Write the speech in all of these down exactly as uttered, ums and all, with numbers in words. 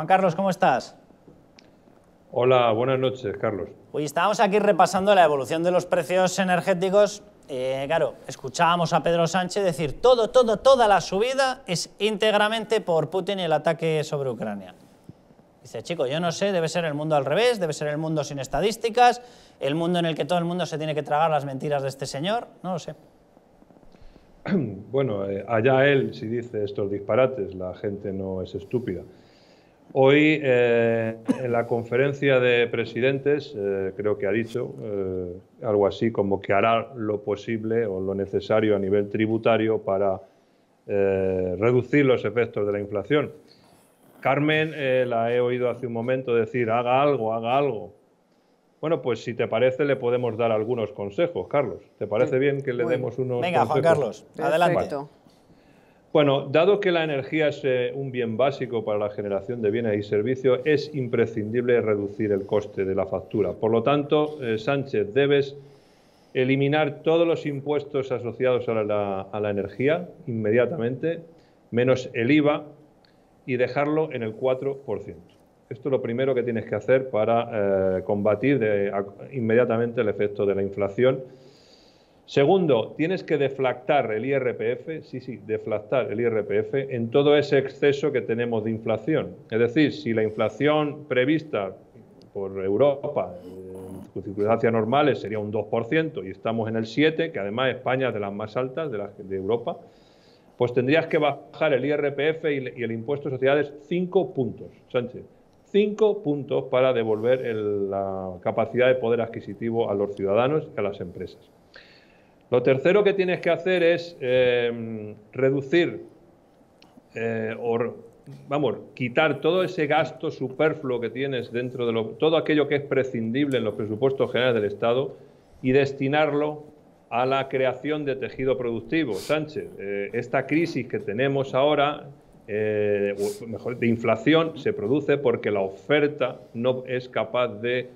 Juan Carlos, ¿cómo estás? Hola, buenas noches, Carlos. Hoy estábamos aquí repasando la evolución de los precios energéticos. Eh, claro, escuchábamos a Pedro Sánchez decir todo, todo, toda la subida es íntegramente por Putin y el ataque sobre Ucrania. Dice, chico, yo no sé, debe ser el mundo al revés, debe ser el mundo sin estadísticas, el mundo en el que todo el mundo se tiene que tragar las mentiras de este señor, no lo sé. Bueno, eh, allá él si dice estos disparates, la gente no es estúpida. Hoy, eh, en la conferencia de presidentes, eh, creo que ha dicho eh, algo así como que hará lo posible o lo necesario a nivel tributario para eh, reducir los efectos de la inflación. Carmen, eh, la he oído hace un momento decir, haga algo, haga algo. Bueno, pues si te parece le podemos dar algunos consejos, Carlos. ¿Te parece bien que le bueno, demos unos venga, consejos? Venga, Juan Carlos, adelante. Vale. Bueno, dado que la energía es eh, un bien básico para la generación de bienes y servicios, es imprescindible reducir el coste de la factura. Por lo tanto, eh, Sánchez, debes eliminar todos los impuestos asociados a la, a la energía inmediatamente, menos el I V A, y dejarlo en el cuatro por ciento. Esto es lo primero que tienes que hacer para eh, combatir de, a, inmediatamente el efecto de la inflación. Segundo, tienes que deflactar el I R P F, sí, sí, deflactar el I R P F en todo ese exceso que tenemos de inflación. Es decir, si la inflación prevista por Europa en circunstancias normales sería un dos por ciento y estamos en el siete por ciento, que además España es de las más altas de, la, de Europa, pues tendrías que bajar el I R P F y, y el impuesto de sociedades cinco puntos, Sánchez. Cinco puntos para devolver el, la capacidad de poder adquisitivo a los ciudadanos y a las empresas. Lo tercero que tienes que hacer es eh, reducir eh, o, vamos, quitar todo ese gasto superfluo que tienes dentro de lo, todo aquello que es prescindible en los presupuestos generales del Estado y destinarlo a la creación de tejido productivo. Sánchez, eh, esta crisis que tenemos ahora, eh, o mejor, de inflación, se produce porque la oferta no es capaz de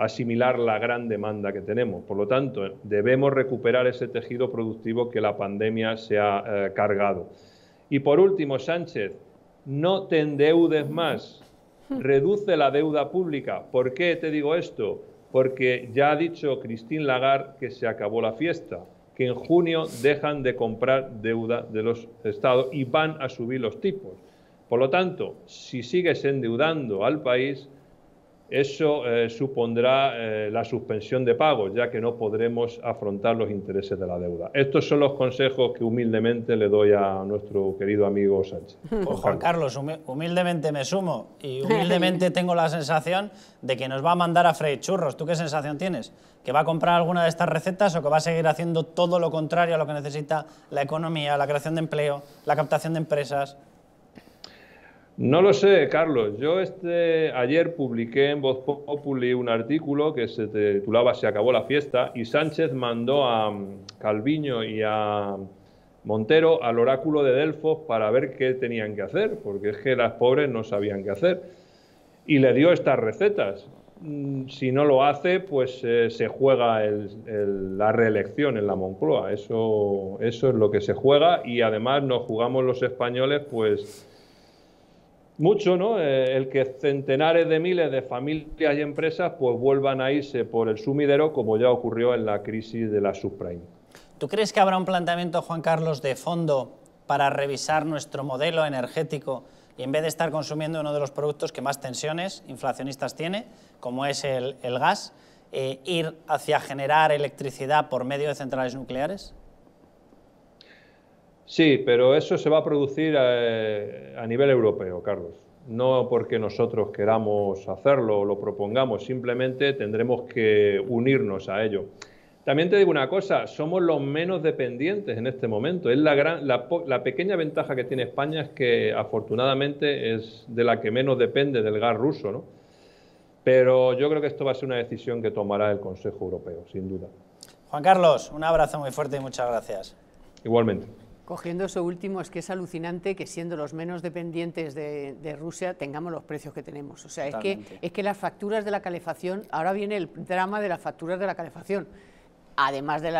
asimilar la gran demanda que tenemos. Por lo tanto, debemos recuperar ese tejido productivo que la pandemia se ha eh, cargado. Y por último, Sánchez, no te endeudes más. Reduce la deuda pública. ¿Por qué te digo esto? Porque ya ha dicho Christine Lagarde que se acabó la fiesta, que en junio dejan de comprar deuda de los estados y van a subir los tipos. Por lo tanto, si sigues endeudando al país, eso eh, supondrá eh, la suspensión de pagos, ya que no podremos afrontar los intereses de la deuda. Estos son los consejos que humildemente le doy a nuestro querido amigo Sánchez. Pues Juan Carlos, humildemente me sumo y humildemente tengo la sensación de que nos va a mandar a freír churros. ¿Tú qué sensación tienes? ¿Que va a comprar alguna de estas recetas o que va a seguir haciendo todo lo contrario a lo que necesita la economía, la creación de empleo, la captación de empresas? No lo sé, Carlos. Yo este, ayer publiqué en Vozpópuli un artículo que se titulaba Se acabó la fiesta y Sánchez mandó a Calviño y a Montero al oráculo de Delfos para ver qué tenían que hacer, porque es que las pobres no sabían qué hacer. Y le dio estas recetas. Si no lo hace, pues eh, se juega el, el, la reelección en la Moncloa. Eso, eso es lo que se juega y además nos jugamos los españoles, pues mucho, ¿no? Eh, el que centenares de miles de familias y empresas pues vuelvan a irse por el sumidero como ya ocurrió en la crisis de la subprime. ¿Tú crees que habrá un planteamiento, Juan Carlos, de fondo para revisar nuestro modelo energético y en vez de estar consumiendo uno de los productos que más tensiones inflacionistas tiene, como es el, el gas, eh, ir hacia generar electricidad por medio de centrales nucleares? Sí, pero eso se va a producir eh, a nivel europeo, Carlos. No porque nosotros queramos hacerlo o lo propongamos, simplemente tendremos que unirnos a ello. También te digo una cosa, somos los menos dependientes en este momento. Es la, gran, la, la pequeña ventaja que tiene España es que afortunadamente es de la que menos depende del gas ruso, ¿no? Pero yo creo que esto va a ser una decisión que tomará el Consejo Europeo, sin duda. Juan Carlos, un abrazo muy fuerte y muchas gracias. Igualmente. Cogiendo eso último, es que es alucinante que siendo los menos dependientes de, de Rusia tengamos los precios que tenemos. O sea, es que, es que las facturas de la calefacción, ahora viene el drama de las facturas de la calefacción, además de la